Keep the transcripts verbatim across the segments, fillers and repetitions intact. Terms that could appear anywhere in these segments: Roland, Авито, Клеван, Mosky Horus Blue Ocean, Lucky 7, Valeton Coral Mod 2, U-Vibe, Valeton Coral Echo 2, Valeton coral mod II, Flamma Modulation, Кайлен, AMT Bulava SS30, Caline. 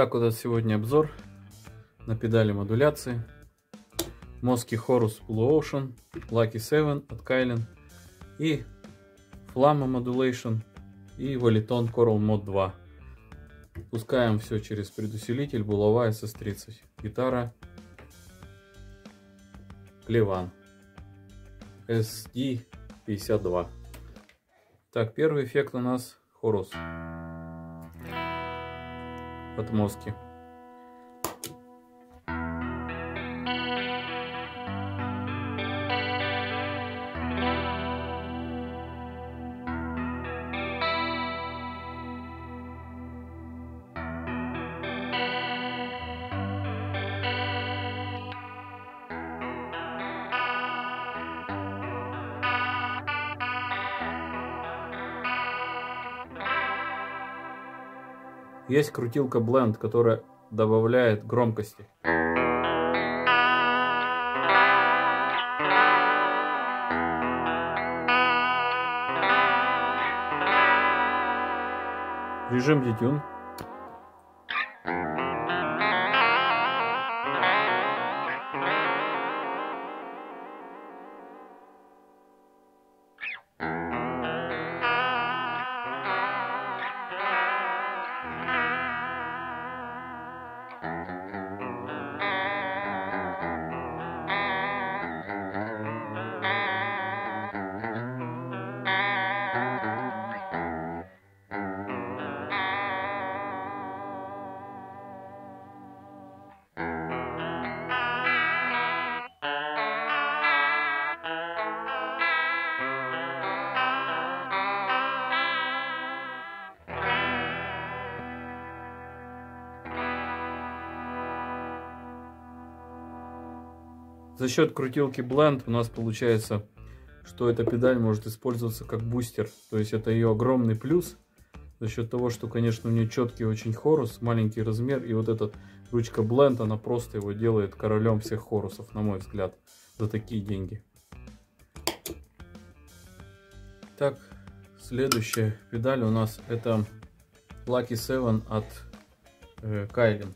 Итак, у нас сегодня обзор на педали модуляции Mosky Horus Blue Ocean, Lucky семь от Кайлен и Flamma Modulation и Valeton Coral Mod два. Пускаем все через предусилитель Bulova эс эс тридцать. Гитара Клеван эс ди пятьдесят два. Так, первый эффект у нас Horus от Mosky. Есть крутилка Blend, которая добавляет громкости. Режим детюн. За счет крутилки Blend у нас получается, что эта педаль может использоваться как бустер. То есть это ее огромный плюс. За счет того, что, конечно, у нее четкий очень хорус, маленький размер. И вот эта ручка Blend, она просто его делает королем всех хорусов, на мой взгляд, за такие деньги. Так, следующая педаль у нас это Lucky семь от э, Caline.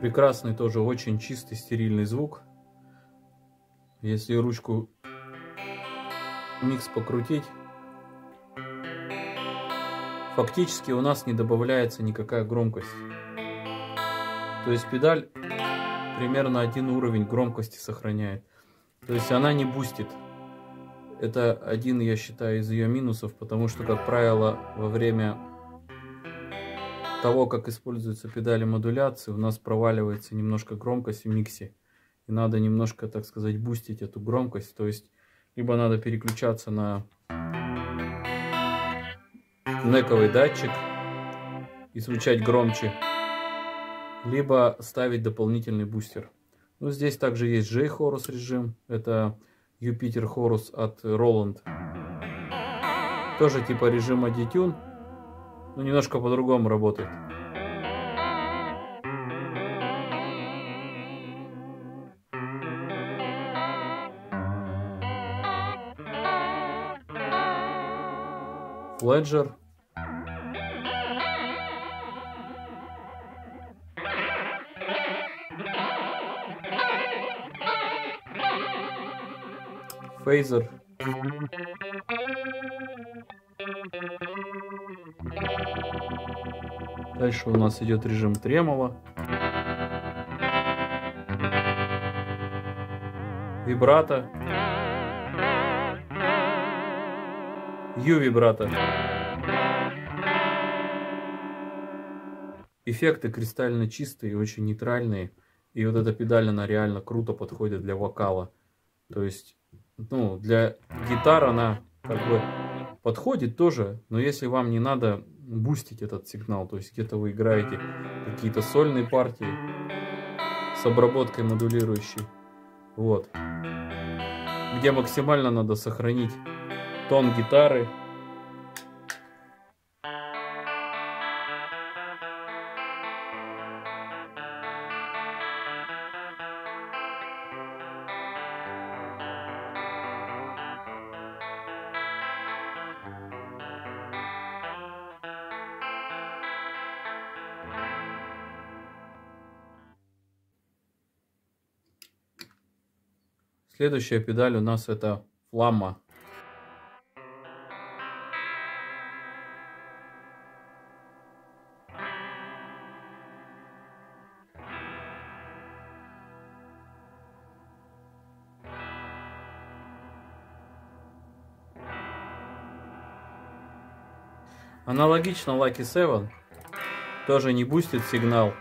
Прекрасный тоже, очень чистый, стерильный звук. Если ручку микс покрутить, фактически у нас не добавляется никакая громкость. То есть педаль примерно один уровень громкости сохраняет. То есть она не бустит. Это один, я считаю, из ее минусов, потому что, как правило, во время того, как используются педали модуляции, у нас проваливается немножко громкость в миксе. И надо немножко, так сказать, бустить эту громкость. То есть, либо надо переключаться на нековый датчик и звучать громче, либо ставить дополнительный бустер. Ну, здесь также есть J-Horus режим. Это Юпитер Horus от Roland. Тоже типа режима Detune. Ну, немножко по-другому работает. Фледжер. Фейзер. Дальше у нас идет режим тремоло, вибрато, ю-вибрато. Эффекты кристально чистые, очень нейтральные. И вот эта педаль, она реально круто подходит для вокала. То есть, ну, для гитар она как бы подходит тоже, но если вам не надо бустить этот сигнал, то есть где-то вы играете какие-то сольные партии с обработкой модулирующей, вот, где максимально надо сохранить тон гитары, Следующая педаль у нас это Flamma. Аналогично Лаки семь, тоже не бустит сигнал,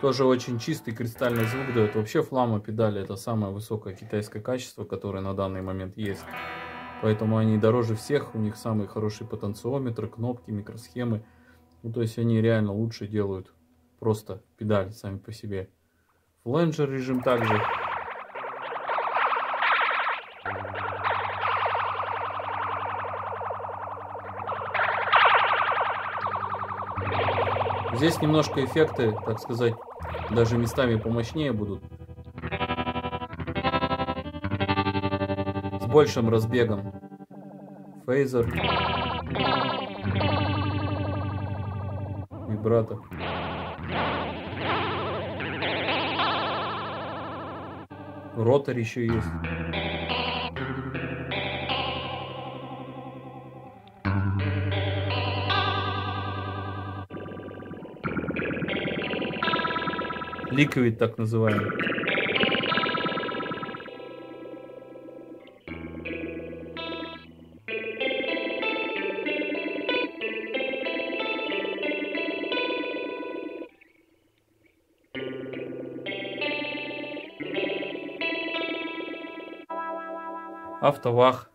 тоже очень чистый кристальный звук дает. Вообще Flamma педали это самое высокое китайское качество, которое на данный момент есть, поэтому они дороже всех, у них самый хороший потенциометр, кнопки, микросхемы, ну, то есть они реально лучше делают просто педали сами по себе. Фленджер режим также. Здесь немножко эффекты, так сказать, даже местами помощнее будут. С большим разбегом. Фейзер. Вибрато. Ротор еще есть. Ликвид, так называемый. Автовах.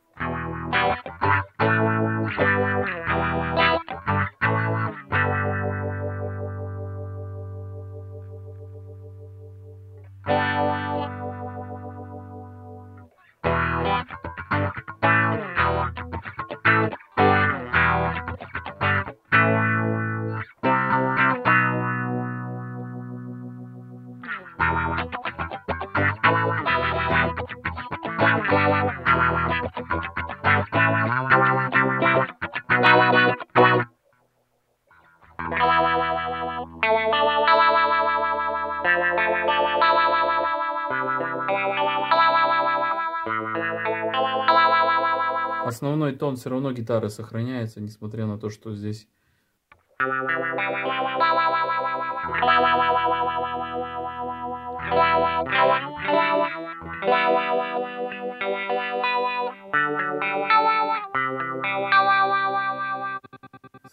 Основной тон все равно гитары сохраняется, несмотря на то, что здесь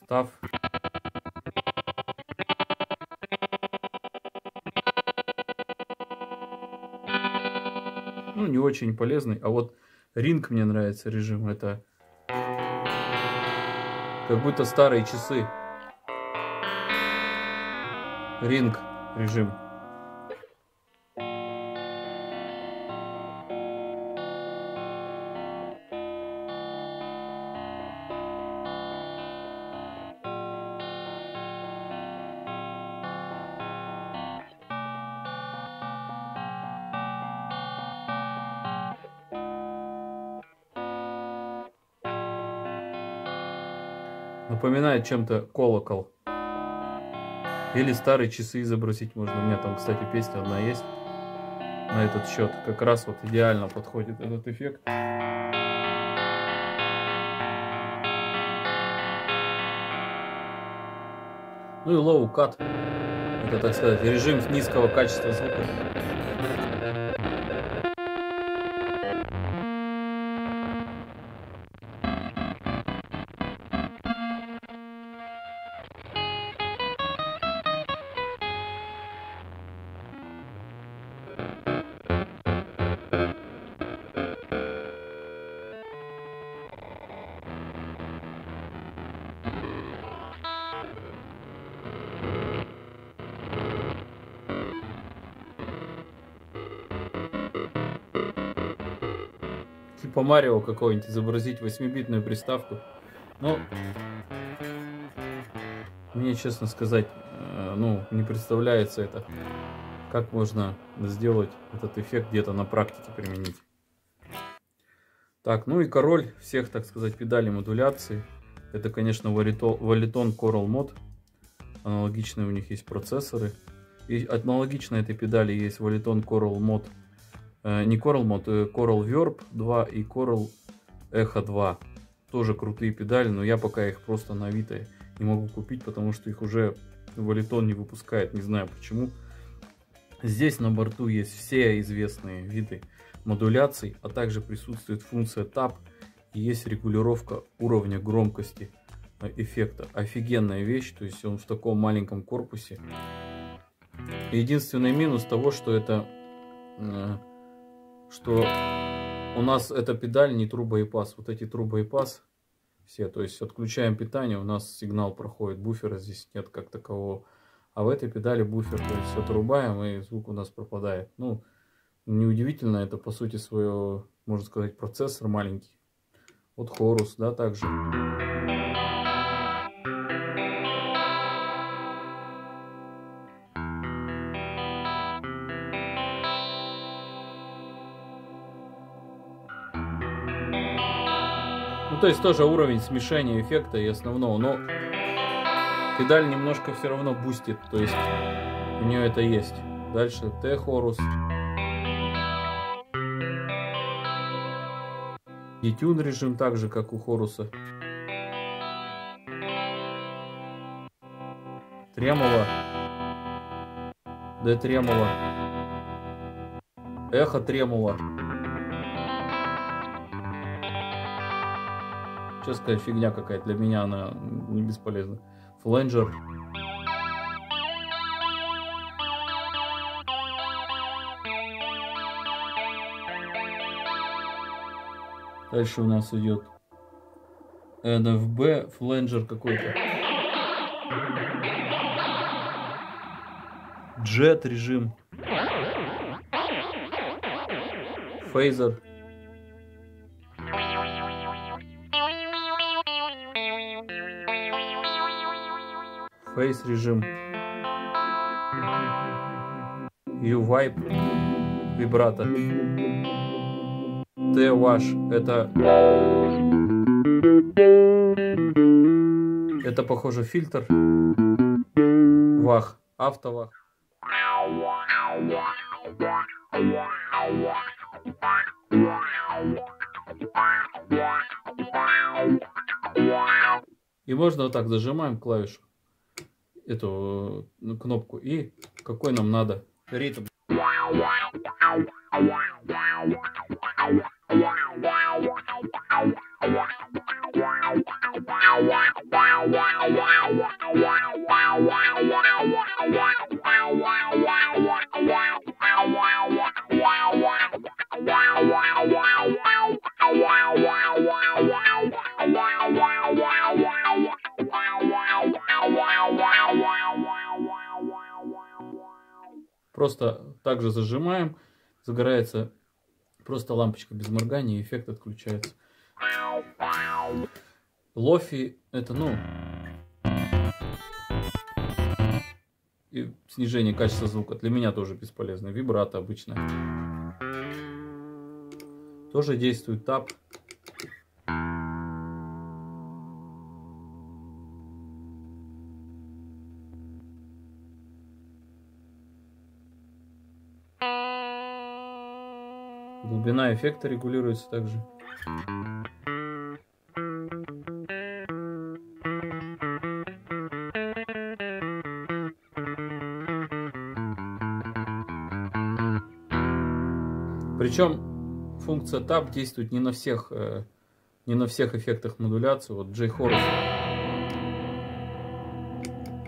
став. Ну, не очень полезный, а вот ринг мне нравится режим, это как будто старые часы. Ринг режим. Напоминает чем-то колокол. Или старые часы изобразить можно. У меня там, кстати, песня одна есть на этот счет. Как раз вот идеально подходит этот эффект. Ну и low cut. Это, так сказать, режим низкого качества звука. По Марио какой-нибудь изобразить восьмибитную приставку. Ну, мне, честно сказать, ну, не представляется это. Как можно сделать этот эффект где-то на практике применить. Так, ну и король всех, так сказать, педалей модуляции. Это, конечно, Valeton Coral Mod. Аналогичные у них есть процессоры. И аналогично этой педали есть Valeton Coral Mod не Coral Mod, Coral Verb два и Coral Echo два. Тоже крутые педали, но я пока их просто на Авито не могу купить, потому что их уже Valeton не выпускает, не знаю почему. Здесь на борту есть все известные виды модуляций, а также присутствует функция Tap и есть регулировка уровня громкости эффекта. Офигенная вещь, то есть он в таком маленьком корпусе. Единственный минус того, что это, что у нас эта педаль не трубоипас. Вот эти трубоипас все, то есть отключаем питание, у нас сигнал проходит, буфера здесь нет как такового. А в этой педали буфер, то есть отрубаем, и звук у нас пропадает. Ну, неудивительно, это по сути свое, можно сказать, процессор маленький. Вот Horus, да, также. Ну, то есть тоже уровень смешения эффекта и основного, но педаль немножко все равно бустит, то есть у нее это есть. Дальше Т-хорус. Детюн режим так же, как у Хоруса. Тремоло. Д-тремоло. Эхо-тремоло. Честная фигня какая-то, для меня она не бесполезна. Фленджер. Дальше у нас идет эн эф би, фленджер какой-то. Джет режим. Фейзер. Фейс режим. U-Vibe. Вибрато. Т-Ваш. Это... Это, похоже, фильтр. Вах. Автовах. И можно вот так зажимаем клавишу, эту кнопку, и какой нам надо ритм. Просто также зажимаем, загорается просто лампочка без моргания, и эффект отключается. Лофи это, ну, и снижение качества звука для меня тоже бесполезно. Вибрато обычно. Тоже действует тап. Глубина эффекта регулируется также. Причем функция Tab действует не на всех, не на всех эффектах модуляции. Вот J-Horus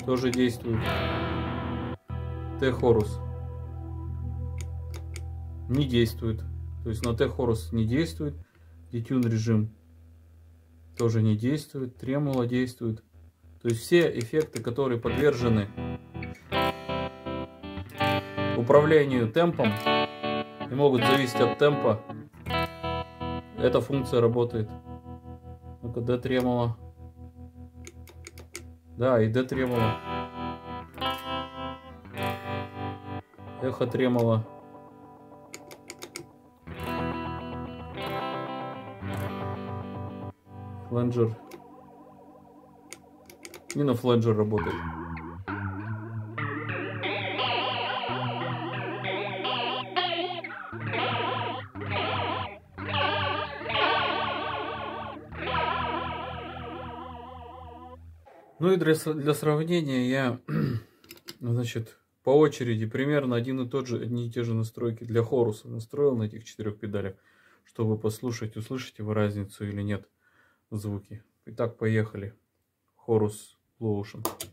тоже действует. T-Horus не действует. То есть на Т-Хорус не действует, Detune режим тоже не действует, Тремоло действует. То есть все эффекты, которые подвержены управлению темпом и могут зависеть от темпа, эта функция работает. Ну-ка, Д-Тремоло. Да, и Д-Тремоло. Эхо-Тремоло. Фленджер. И на фленджер работает. Ну и для, для сравнения я, значит, по очереди примерно один и тот же, одни и те же настройки для Хоруса настроил на этих четырех педалях, чтобы послушать, услышите вы разницу или нет в звуке. Итак, поехали. Horus Blue Ocean.